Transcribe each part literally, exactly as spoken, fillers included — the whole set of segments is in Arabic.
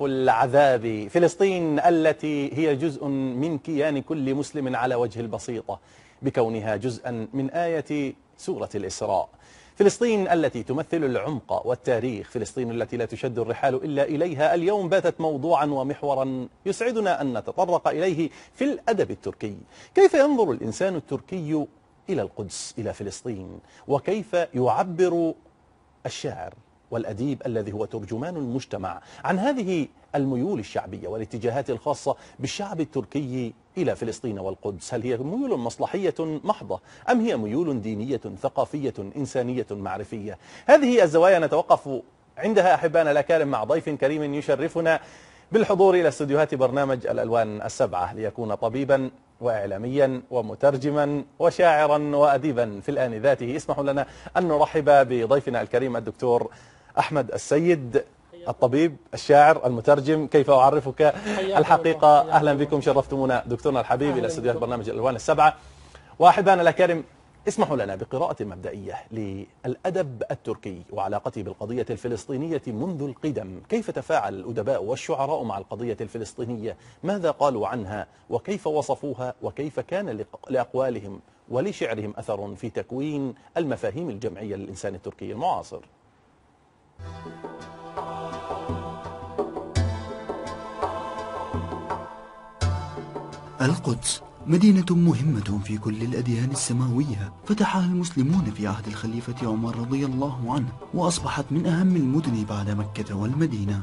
العذاب فلسطين التي هي جزء من كيان كل مسلم على وجه البسيطة بكونها جزءا من آية سورة الإسراء، فلسطين التي تمثل العمق والتاريخ، فلسطين التي لا تشد الرحال إلا إليها، اليوم باتت موضوعا ومحورا يسعدنا أن نتطرق إليه في الأدب التركي. كيف ينظر الإنسان التركي إلى القدس، إلى فلسطين، وكيف يعبر الشاعر والأديب الذي هو ترجمان المجتمع عن هذه الميول الشعبية والاتجاهات الخاصة بالشعب التركي إلى فلسطين والقدس؟ هل هي ميول مصلحية محضة أم هي ميول دينية ثقافية إنسانية معرفية؟ هذه الزوايا نتوقف عندها أحبانا الأكارم مع ضيف كريم يشرفنا بالحضور إلى استديوهات برنامج الألوان السبعة ليكون طبيبا وإعلاميا ومترجما وشاعرا وأديبا في الآن ذاته. اسمحوا لنا أن نرحب بضيفنا الكريم الدكتور أحمد السيد، الطبيب الشاعر المترجم. كيف أعرفك الحقيقة؟ أهلا بكم، شرفتمونا دكتورنا الحبيب إلى استديوهات برنامج الألوان السبعة. وأحبانا الأكارم، اسمحوا لنا بقراءة مبدئية للأدب التركي وعلاقته بالقضية الفلسطينية منذ القدم. كيف تفاعل الأدباء والشعراء مع القضية الفلسطينية؟ ماذا قالوا عنها وكيف وصفوها؟ وكيف كان لأقوالهم ولشعرهم أثر في تكوين المفاهيم الجمعية للإنسان التركي المعاصر؟ القدس مدينة مهمة في كل الأديان السماوية، فتحها المسلمون في عهد الخليفة عمر رضي الله عنه، وأصبحت من أهم المدن بعد مكة والمدينة.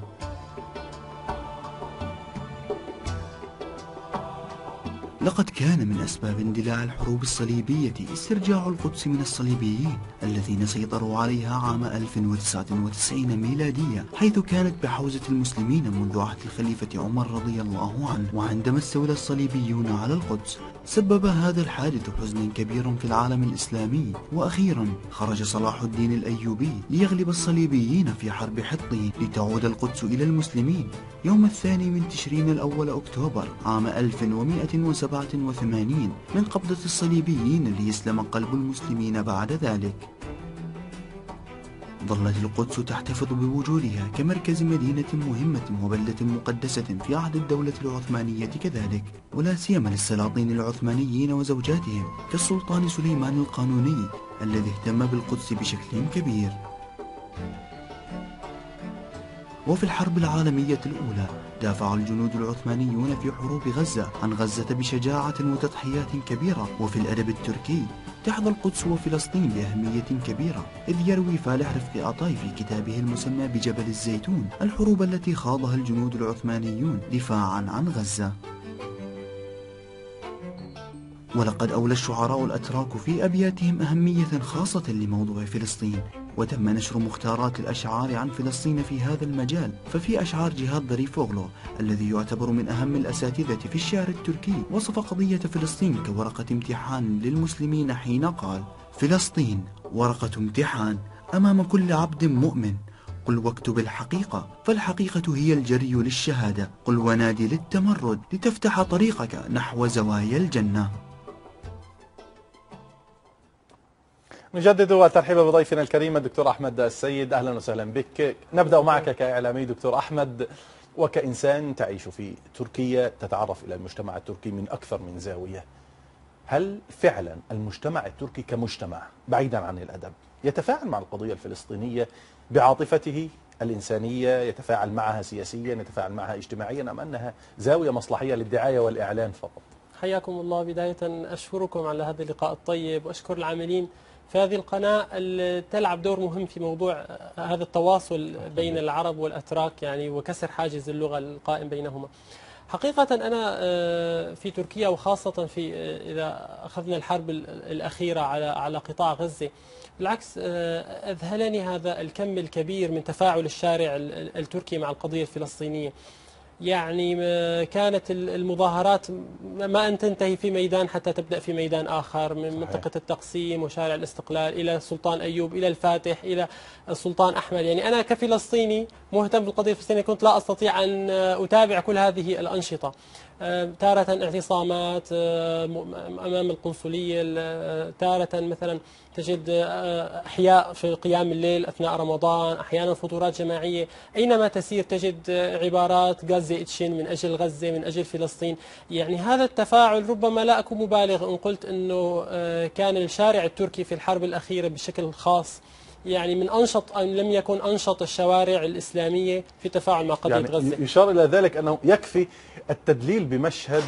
لقد كان من أسباب اندلاع الحروب الصليبية استرجاع القدس من الصليبيين الذين سيطروا عليها عام ألف وتسعة وتسعين ميلادية، حيث كانت بحوزة المسلمين منذ عهد الخليفة عمر رضي الله عنه. وعندما استولى الصليبيون على القدس سبب هذا الحادث حزنا كبيرا في العالم الإسلامي. وأخيرا خرج صلاح الدين الأيوبي ليغلب الصليبيين في حرب حطين لتعود القدس إلى المسلمين يوم الثاني من تشرين الأول أكتوبر عام ألف ومئة وسبعة وثمانين من قبضة الصليبيين ليسلم قلب المسلمين بعد ذلك. ظلت القدس تحتفظ بوجودها كمركز مدينة مهمة وبلدة مقدسة في عهد الدولة العثمانية كذلك، ولا سيما للسلاطين العثمانيين وزوجاتهم كالسلطان سليمان القانوني الذي اهتم بالقدس بشكل كبير. وفي الحرب العالمية الأولى دافع الجنود العثمانيون في حروب غزة عن غزة بشجاعة وتضحيات كبيرة. وفي الأدب التركي تحظى القدس وفلسطين بأهمية كبيرة، إذ يروي فالح رفقي عطاي في كتابه المسمى بجبل الزيتون الحروب التي خاضها الجنود العثمانيون دفاعا عن غزة. ولقد أولى الشعراء الأتراك في أبياتهم أهمية خاصة لموضوع فلسطين، وتم نشر مختارات الأشعار عن فلسطين في هذا المجال. ففي أشعار جهاد ظريف أوغلو الذي يعتبر من أهم الأساتذة في الشعر التركي وصف قضية فلسطين كورقة امتحان للمسلمين حين قال: فلسطين ورقة امتحان أمام كل عبد مؤمن، قل واكتب الحقيقة فالحقيقة هي الجري للشهادة، قل ونادي للتمرد لتفتح طريقك نحو زوايا الجنة. نجدد الترحيب بضيفنا الكريم الدكتور أحمد السيد، أهلا وسهلا بك. نبدأ معك كإعلامي دكتور أحمد، وكإنسان تعيش في تركيا تتعرف إلى المجتمع التركي من أكثر من زاوية، هل فعلا المجتمع التركي كمجتمع بعيدا عن الأدب يتفاعل مع القضية الفلسطينية بعاطفته الإنسانية، يتفاعل معها سياسيا، يتفاعل معها اجتماعيا، أم أنها زاوية مصلحية للدعاية والإعلان فقط؟ حياكم الله. بداية أشكركم على هذا اللقاء الطيب، وأشكر العاملين في هذه القناة اللي تلعب دور مهم في موضوع هذا التواصل بين العرب والأتراك، يعني وكسر حاجز اللغة القائم بينهما. حقيقة أنا في تركيا، وخاصة في إذا أخذنا الحرب الأخيرة على على قطاع غزة، بالعكس أذهلني هذا الكم الكبير من تفاعل الشارع التركي مع القضية الفلسطينية. يعني كانت المظاهرات ما أن تنتهي في ميدان حتى تبدأ في ميدان آخر، من منطقة التقسيم وشارع الاستقلال إلى السلطان أيوب إلى الفاتح إلى السلطان أحمد. يعني أنا كفلسطيني مهتم بالقضية الفلسطينية كنت لا أستطيع أن أتابع كل هذه الأنشطة، تارة اعتصامات أمام القنصلية، تارة مثلا تجد أحياء في قيام الليل أثناء رمضان، أحيانا فطورات جماعية، أينما تسير تجد عبارات غزة اتشين، من أجل غزة، من أجل فلسطين. يعني هذا التفاعل ربما لا أكون مبالغ إن قلت أنه كان الشارع التركي في الحرب الأخيرة بشكل خاص يعني من أنشط أن لم يكن أنشط الشوارع الإسلامية في تفاعل مع قضية يعني غزة. يشار إلى ذلك أنه يكفي التدليل بمشهد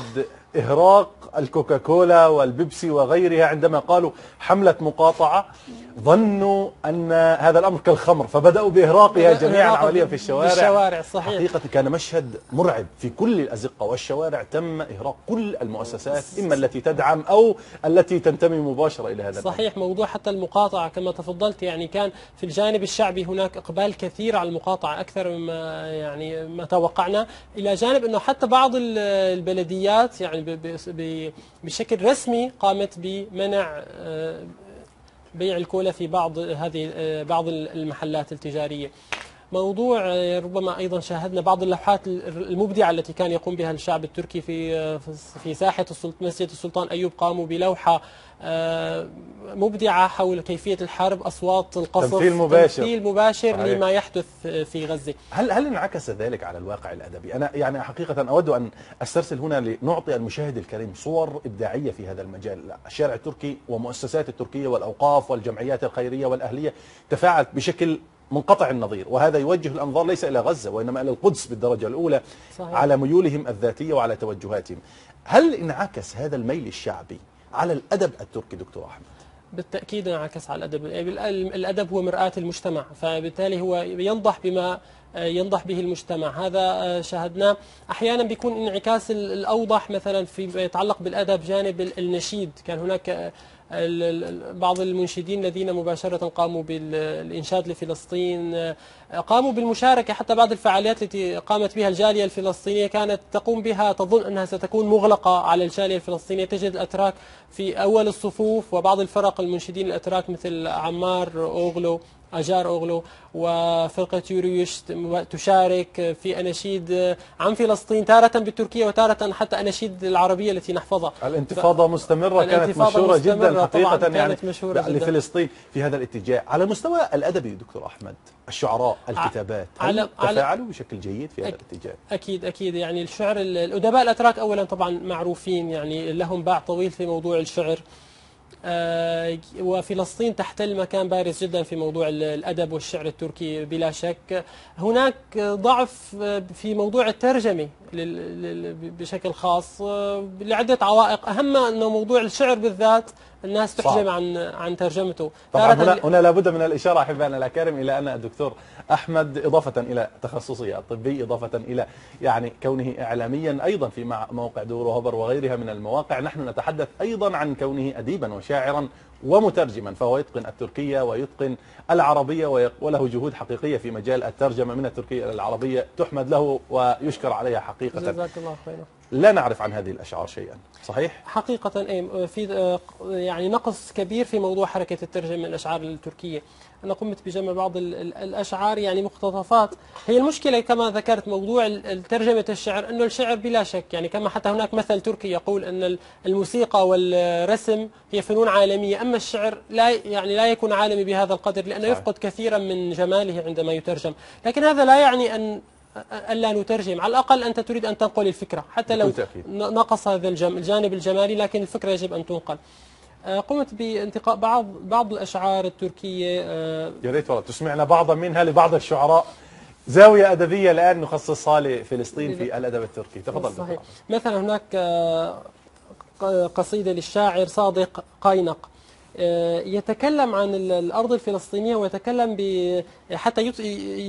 إهراق الكوكاكولا والبيبسي وغيرها عندما قالوا حملة مقاطعة، ظنوا أن هذا الأمر كالخمر فبدأوا بإهراقها جميعا عمليا في الشوارع, الشوارع صحيح. حقيقة كان مشهد مرعب في كل الأزقة والشوارع، تم إهراق كل المؤسسات إما التي تدعم أو التي تنتمي مباشرة إلى هذا الأمر. صحيح، موضوع حتى المقاطعة كما تفضلت يعني كان في الجانب الشعبي هناك إقبال كثير على المقاطعة أكثر مما يعني ما توقعنا، إلى جانب أنه حتى بعض البلديات يعني بشكل رسمي قامت بمنع بيع الكولا في بعض هذه بعض المحلات التجارية. موضوع ربما أيضا شاهدنا بعض اللوحات المبدعة التي كان يقوم بها الشعب التركي في في ساحة مسجد السلطان أيوب، قاموا بلوحة مبدعة حول كيفية الحرب، أصوات القصف، تمثيل مباشر, تمثيل مباشر لما يحدث في غزة. هل هل انعكس ذلك على الواقع الأدبي؟ أنا يعني حقيقة أود أن أسترسل هنا لنعطي المشاهد الكريم صور إبداعية في هذا المجال. الشارع التركي ومؤسسات التركية والأوقاف والجمعيات الخيرية والأهلية تفاعلت بشكل منقطع النظير، وهذا يوجه الأنظار ليس إلى غزة وإنما إلى القدس بالدرجة الأولى. صحيح. على ميولهم الذاتية وعلى توجهاتهم. هل انعكس هذا الميل الشعبي على الأدب التركي دكتور أحمد؟ بالتأكيد انعكس على الأدب. الأدب هو مرآة المجتمع، فبالتالي هو ينضح بما ينضح به المجتمع. هذا شاهدناه أحيانا بيكون انعكاس الأوضح مثلا فيما يتعلق بالأدب جانب النشيد. كان هناك بعض المنشدين الذين مباشرة قاموا بالإنشاد لفلسطين، قاموا بالمشاركة حتى بعض الفعاليات التي قامت بها الجالية الفلسطينية كانت تقوم بها تظن أنها ستكون مغلقة على الجالية الفلسطينية. تجد الأتراك في أول الصفوف وبعض الفرق المنشدين الأتراك مثل عمار أوغلو أجار أوغلو وفرقة يوريوش تشارك في أناشيد عن فلسطين تارة بالتركية وتارة حتى أناشيد العربية التي نحفظها. الانتفاضة ف... مستمرة كانت مشهورة جدا حقيقة يعني لفلسطين في هذا الاتجاه. على المستوى الأدبي دكتور أحمد، الشعراء، الكتابات، هل تفاعلوا بشكل جيد في هذا الاتجاه؟ أكيد أكيد يعني الشعر، الأدباء الأتراك أولا طبعا معروفين يعني لهم باع طويل في موضوع الشعر، وفلسطين تحتل مكان بارز جدا في موضوع الأدب والشعر التركي بلا شك. هناك ضعف في موضوع الترجمة بشكل خاص لعدة عوائق، أهمها أنه موضوع الشعر بالذات الناس تحجم عن عن ترجمته. طبعا هنا, هنا لابد من الإشارة أحبائنا الأكارم إلى أن الدكتور أحمد إضافة إلى تخصصه الطبي، إضافة إلى يعني كونه إعلاميا أيضا في موقع دوروهبر وغيرها من المواقع، نحن نتحدث أيضا عن كونه أديبا وشاعرا ومترجما، فهو يتقن التركية ويتقن العربية وله جهود حقيقية في مجال الترجمة من التركية إلى العربية، تحمد له ويشكر عليها حقيقة. جزاك الله خيرا. لا نعرف عن هذه الأشعار شيئا صحيح؟ حقيقة إيه، في يعني نقص كبير في موضوع حركة الترجمة من الأشعار التركية. أنا قمت بجمع بعض الأشعار يعني مقتطفات. هي المشكلة كما ذكرت موضوع ترجمة الشعر، أنه الشعر بلا شك يعني كما حتى هناك مثل تركي يقول أن الموسيقى والرسم هي فنون عالمية، أما الشعر لا يعني لا يكون عالمي بهذا القدر لأنه يفقد كثيرا من جماله عندما يترجم. لكن هذا لا يعني أن ألا نترجم، على الأقل أنت تريد أن تنقل الفكرة حتى لو نقص هذا الجانب الجمالي، لكن الفكرة يجب أن تنقل. قمت بانتقاء بعض بعض الأشعار التركية. يا ريت والله تسمعنا بعضا منها لبعض الشعراء، زاوية أدبية الآن نخصصها لفلسطين في الأدب التركي. تفضل. صحيح. مثلا هناك قصيدة للشاعر صادق قينق، يتكلم عن الأرض الفلسطينية ويتكلم حتى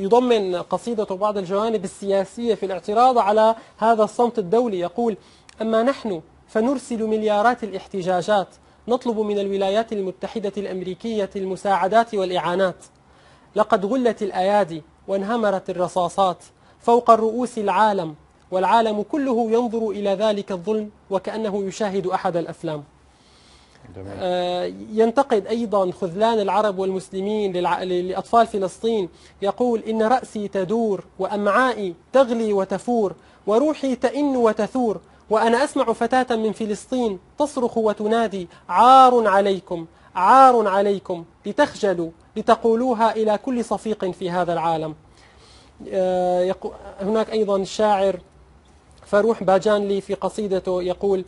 يضمن قصيدته بعض الجوانب السياسية في الاعتراض على هذا الصمت الدولي. يقول: أما نحن فنرسل مليارات الاحتجاجات، نطلب من الولايات المتحدة الأمريكية المساعدات والإعانات، لقد غلت الأيادي وانهمرت الرصاصات فوق الرؤوس العالم، والعالم كله ينظر إلى ذلك الظلم وكأنه يشاهد أحد الأفلام. ينتقد أيضا خذلان العرب والمسلمين لأطفال فلسطين، يقول: إن رأسي تدور وأمعائي تغلي وتفور، وروحي تئن وتثور، وأنا أسمع فتاة من فلسطين تصرخ وتنادي عار عليكم عار عليكم لتخجلوا لتقولوها إلى كل صفيق في هذا العالم. هناك أيضا الشاعر فاروح باجانلي في قصيدته يقول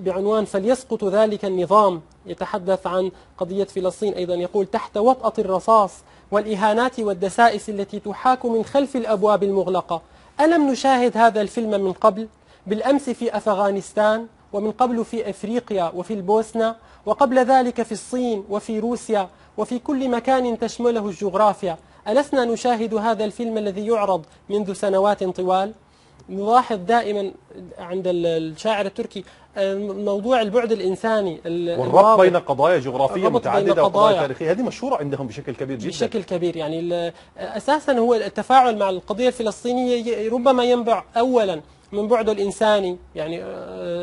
بعنوان فليسقط ذلك النظام، يتحدث عن قضية فلسطين أيضا، يقول تحت وطأة الرصاص والإهانات والدسائس التي تحاك من خلف الأبواب المغلقة، ألم نشاهد هذا الفيلم من قبل؟ بالأمس في أفغانستان، ومن قبل في أفريقيا وفي البوسنة، وقبل ذلك في الصين وفي روسيا وفي كل مكان تشمله الجغرافيا، ألسنا نشاهد هذا الفيلم الذي يعرض منذ سنوات طوال؟ نلاحظ دائما عند الشاعر التركي موضوع البعد الإنساني والربط بين قضايا جغرافية متعددة وقضايا تاريخية، هذه مشهورة عندهم بشكل كبير جدا بشكل كبير. يعني أساسا هو التفاعل مع القضية الفلسطينية ربما ينبع أولا من بعده الإنساني. يعني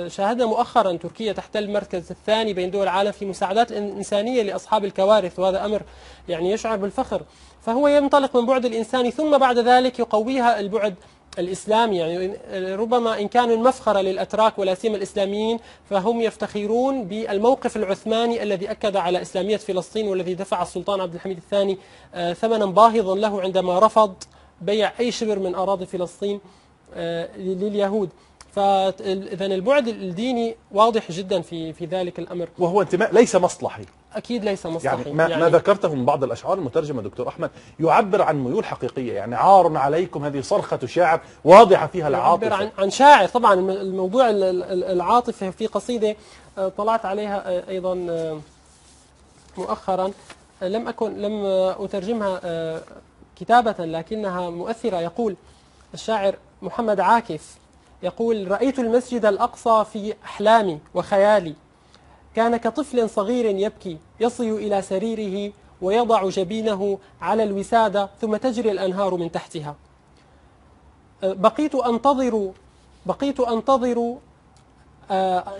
شاهدنا مؤخرا تركيا تحتل المركز الثاني بين دول العالم في مساعدات الإنسانية لأصحاب الكوارث، وهذا أمر يعني يشعر بالفخر. فهو ينطلق من بعد الإنساني ثم بعد ذلك يقويها البعد الإسلامي. يعني ربما إن كانوا المفخرة للأتراك ولا سيما الإسلاميين فهم يفتخرون بالموقف العثماني الذي أكد على إسلامية فلسطين، والذي دفع السلطان عبد الحميد الثاني ثمنا باهظا له عندما رفض بيع أي شبر من أراضي فلسطين لليهود. فإذا البعد الديني واضح جدا في في ذلك الأمر، وهو انتماء ليس مصلحي، أكيد ليس مصلحي. يعني ما, يعني ما ذكرته من بعض الأشعار المترجمة دكتور أحمد يعبر عن ميول حقيقية، يعني عار عليكم هذه صرخة شاعر واضحة فيها العاطفة، يعبر عن, عن شاعر. طبعا الموضوع العاطفة في قصيدة طلعت عليها أيضا مؤخرا، لم أكن لم أترجمها كتابة لكنها مؤثرة. يقول الشاعر محمد عاكف، يقول رأيت المسجد الأقصى في أحلامي وخيالي، كان كطفل صغير يبكي يصل إلى سريره ويضع جبينه على الوسادة ثم تجري الأنهار من تحتها. بقيت أنتظر بقيت أنتظر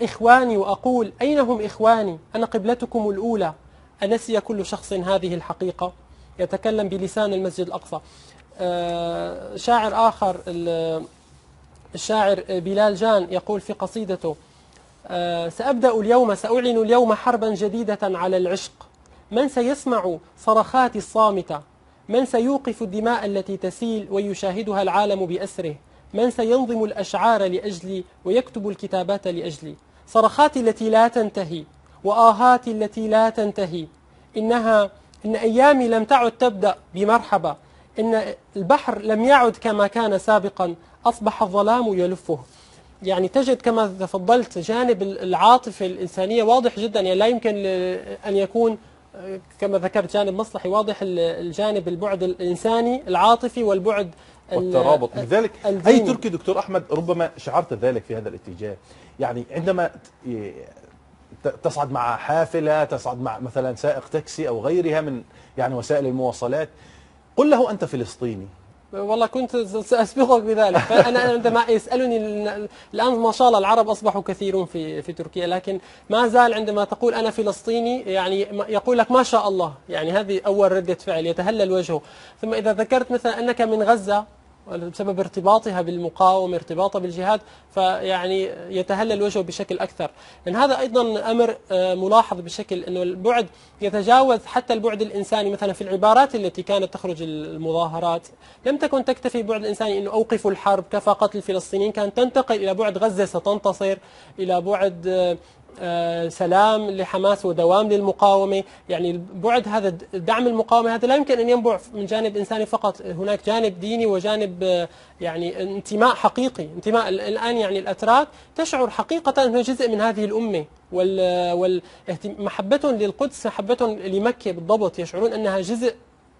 إخواني وأقول أين هم إخواني، أنا قبلتكم الأولى، أنسي كل شخص هذه الحقيقة. يتكلم بلسان المسجد الأقصى. شاعر آخر الشاعر بلال جان يقول في قصيدته سأبدأ اليوم سأعلن اليوم حربا جديدة على العشق، من سيسمع صرخاتي الصامتة، من سيوقف الدماء التي تسيل ويشاهدها العالم بأسره، من سينظم الأشعار لأجلي ويكتب الكتابات لأجلي، صرخاتي التي لا تنتهي وآهاتي التي لا تنتهي، إنها إن أيامي لم تعد تبدأ بمرحبا، إن البحر لم يعد كما كان سابقا، أصبح الظلام يلفه. يعني تجد كما تفضلت جانب العاطفة الإنسانية واضح جدا، يعني لا يمكن أن يكون كما ذكرت جانب مصلحي، واضح الجانب البعد الإنساني العاطفي والبعد والترابط. لذلك أي تركي دكتور أحمد ربما شعرت ذلك في هذا الاتجاه، يعني عندما تصعد مع حافلة، تصعد مع مثلا سائق تاكسي أو غيرها من يعني وسائل المواصلات، قل له أنت فلسطيني. والله كنت سأسبقك بذلك، فأنا عندما يسألني الآن ما شاء الله العرب أصبحوا كثيرون في في تركيا، لكن ما زال عندما تقول أنا فلسطيني يعني يقول لك ما شاء الله، يعني هذه أول ردة فعل يتهلل وجهه. ثم إذا ذكرت مثلا أنك من غزة بسبب ارتباطها بالمقاومة ارتباطها بالجهاد فيعني يتهلل وجهه بشكل أكثر. لأن هذا أيضا أمر ملاحظ بشكل أنه البعد يتجاوز حتى البعد الإنساني. مثلا في العبارات التي كانت تخرج المظاهرات لم تكن تكتفي بعد الإنساني أنه أوقفوا الحرب كفى قتل الفلسطينيين، كانت تنتقل إلى بعد غزة ستنتصر، إلى بعد سلام لحماس ودوام للمقاومة. يعني بعد هذا دعم المقاومة هذا لا يمكن أن ينبع من جانب إنساني فقط، هناك جانب ديني وجانب يعني انتماء حقيقي. انتماء الآن يعني الأتراك تشعر حقيقة أنه جزء من هذه الأمة، ومحبتهم للقدس محبتهم لمكة بالضبط، يشعرون أنها جزء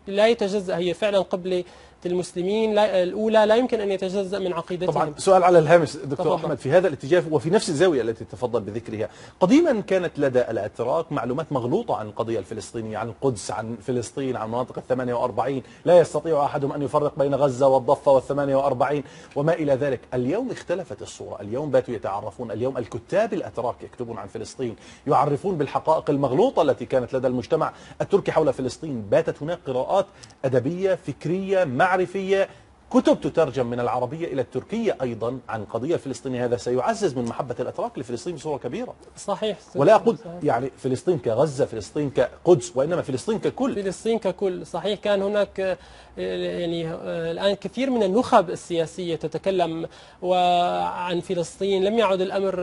لا يتجزأ، هي فعلا قبلة المسلمين لا الأولى لا يمكن أن يتجزأ من عقيدتهم. طبعا سؤال على الهامش دكتور تفضل. أحمد في هذا الاتجاه وفي نفس الزاوية التي تفضل بذكرها، قديما كانت لدى الأتراك معلومات مغلوطة عن القضية الفلسطينية، عن القدس، عن فلسطين، عن مناطق الثمانية وأربعين، لا يستطيع أحدهم أن يفرق بين غزة والضفة والثمانية وأربعين وما إلى ذلك. اليوم اختلفت الصورة، اليوم باتوا يتعرفون، اليوم الكتاب الأتراك يكتبون عن فلسطين، يعرفون بالحقائق المغلوطة التي كانت لدى المجتمع التركي حول فلسطين، باتت هناك قراءات أدبية فكرية معرفية كتب تترجم من العربية إلى التركية أيضا عن قضية الفلسطينية، هذا سيعزز من محبة الأتراك لفلسطين بصورة كبيرة. صحيح. ولا أقول يعني فلسطين كغزة، فلسطين كقدس، وإنما فلسطين ككل. فلسطين ككل. صحيح. كان هناك يعني الآن كثير من النخب السياسية تتكلم وعن فلسطين، لم يعد الأمر،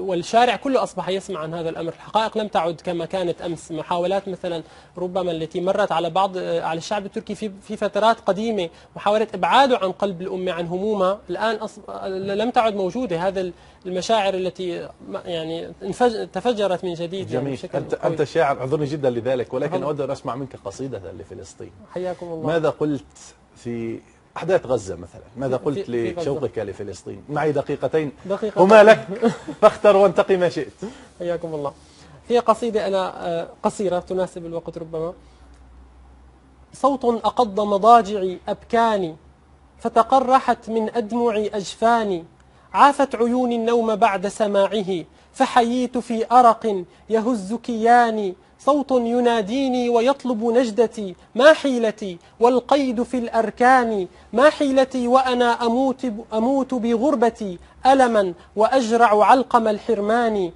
والشارع كله أصبح يسمع عن هذا الأمر. الحقائق لم تعد كما كانت أمس. محاولات مثلا ربما التي مرت على بعض على الشعب التركي في في فترات قديمة، محاولة إبعاد عن قلب الأمة عن همومها، الآن أص... لم تعد موجودة هذا المشاعر التي يعني انفج... تفجرت من جديد. جميل. يعني بشكل أنت, أنت شاعر، أعذرني جدا لذلك، ولكن أود أن أسمع منك قصيدة لفلسطين. حياكم الله. ماذا قلت في أحداث غزة مثلا؟ ماذا قلت في... لشوقك لفلسطين؟ معي دقيقتين, دقيقتين. وما لك فاختر وانتقي ما شئت. حياكم الله. هي قصيدة أنا قصيرة تناسب الوقت ربما. صوت أقض مضاجعي أبكاني، فتقرحت من أدمعي أجفاني، عافت عيوني النوم بعد سماعه، فحييت في أرق يهز كياني، صوت يناديني ويطلب نجدتي، ما حيلتي والقيد في الأركان، ما حيلتي وأنا أموت, أموت بغربتي ألما وأجرع علقم الحرمان.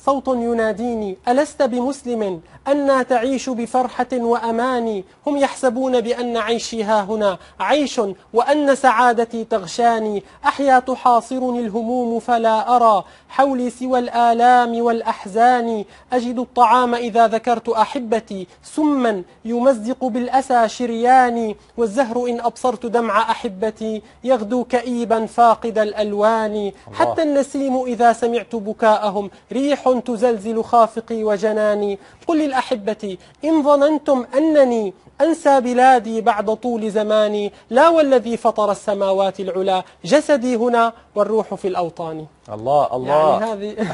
صوت يناديني ألست بمسلم، أنا تعيش بفرحة وأمان، هم يحسبون بأن عيشي ها هنا عيش وأن سعادتي تغشاني، أحيا تحاصرني الهموم فلا أرى حولي سوى الآلام والأحزان، أجد الطعام إذا ذكرت أحبتي سما يمزق بالأسى شرياني، والزهر إن أبصرت دمع أحبتي يغدو كئيبا فاقد الألوان، حتى النسيم إذا سمعت بكاءهم ريح تزلزل خافقي وجناني، قل للأحبة إن ظننتم أنني أنسى بلادي بعد طول زماني، لا والذي فطر السماوات العلا، جسدي هنا والروح في الأوطان. الله الله. يعني هذه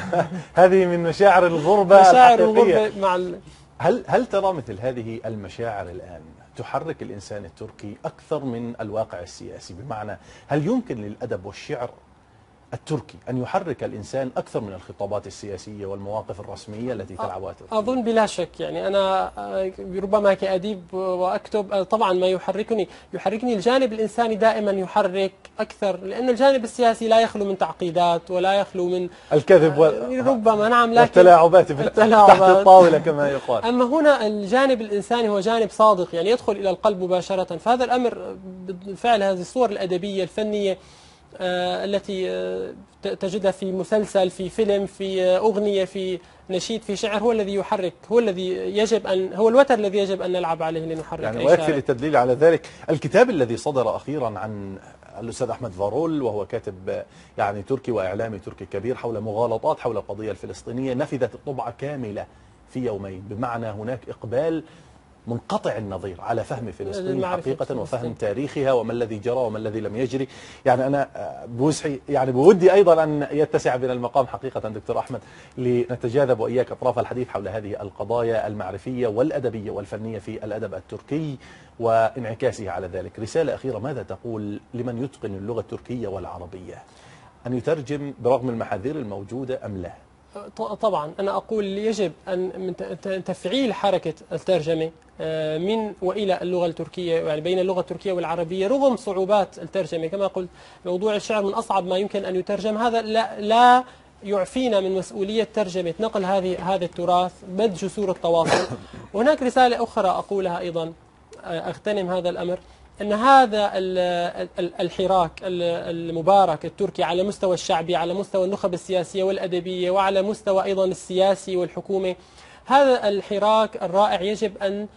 هذه من مشاعر الغربة مشاعر الحقيقية. الغربة مع ال... هل هل ترى مثل هذه المشاعر الآن تحرك الإنسان التركي أكثر من الواقع السياسي؟ بمعنى هل يمكن للأدب والشعر التركي أن يحرك الإنسان أكثر من الخطابات السياسية والمواقف الرسمية التي تلعبها تركيا؟ أظن بلا شك. يعني أنا ربما كأديب وأكتب طبعا ما يحركني يحركني الجانب الإنساني دائما يحرك أكثر، لأن الجانب السياسي لا يخلو من تعقيدات ولا يخلو من الكذب وال... ربما نعم، لكن والتلاعبات تحت الطاولة كما يقال. أما هنا الجانب الإنساني هو جانب صادق، يعني يدخل إلى القلب مباشرة، فهذا الأمر بالفعل هذه الصور الأدبية الفنية التي تجدها في مسلسل، في فيلم، في أغنية، في نشيد، في شعر، هو الذي يحرك، هو الذي يجب أن هو الوتر الذي يجب أن نلعب عليه لنحرك. يعني ويكفي للتدليل على ذلك الكتاب الذي صدر أخيرا عن الأستاذ أحمد فارول، وهو كاتب يعني تركي وإعلامي تركي كبير، حول مغالطات حول القضية الفلسطينية، نفذت الطبعة كاملة في يومين، بمعنى هناك إقبال منقطع النظير على فهم فلسطين حقيقة وفهم تاريخها وما الذي جرى وما الذي لم يجري. يعني أنا بوسعي يعني بودي أيضا أن يتسع بنا المقام حقيقة دكتور أحمد لنتجاذب وإياك أطراف الحديث حول هذه القضايا المعرفية والأدبية والفنية في الأدب التركي وانعكاسه على ذلك. رسالة أخيرة، ماذا تقول لمن يتقن اللغة التركية والعربية أن يترجم برغم المحاذير الموجودة أم لا؟ طبعا أنا أقول يجب أن تفعيل حركة الترجمة من وإلى اللغة التركية، يعني بين اللغة التركية والعربية، رغم صعوبات الترجمة. كما قلت موضوع الشعر من أصعب ما يمكن أن يترجم، هذا لا, لا يعفينا من مسؤولية ترجمة نقل هذه هذا التراث، بد جسور التواصل. وهناك رسالة أخرى أقولها أيضا، أغتنم هذا الأمر، أن هذا الحراك المبارك التركي على مستوى الشعبي، على مستوى النخب السياسية والأدبية، وعلى مستوى أيضا السياسي والحكومة، هذا الحراك الرائع يجب أن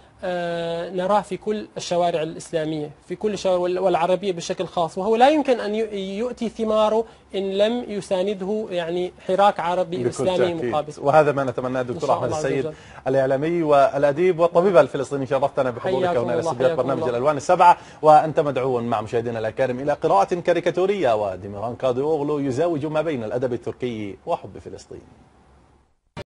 نراه في كل الشوارع الإسلامية، في كل الشوارع والعربية بشكل خاص، وهو لا يمكن أن يؤتي ثماره إن لم يسانده يعني حراك عربي إسلامي مقابل. وهذا ما نتمناه دكتور أحمد السيد الإعلامي والأديب والطبيب الفلسطيني، شرفتنا بحضورك هنا لاستضافة برنامج الألوان السبعة، وأنت مدعو مع مشاهدينا الأكارم إلى قراءة كاريكاتورية ودميران كاديوغلو يزاوج ما بين الأدب التركي وحب فلسطين.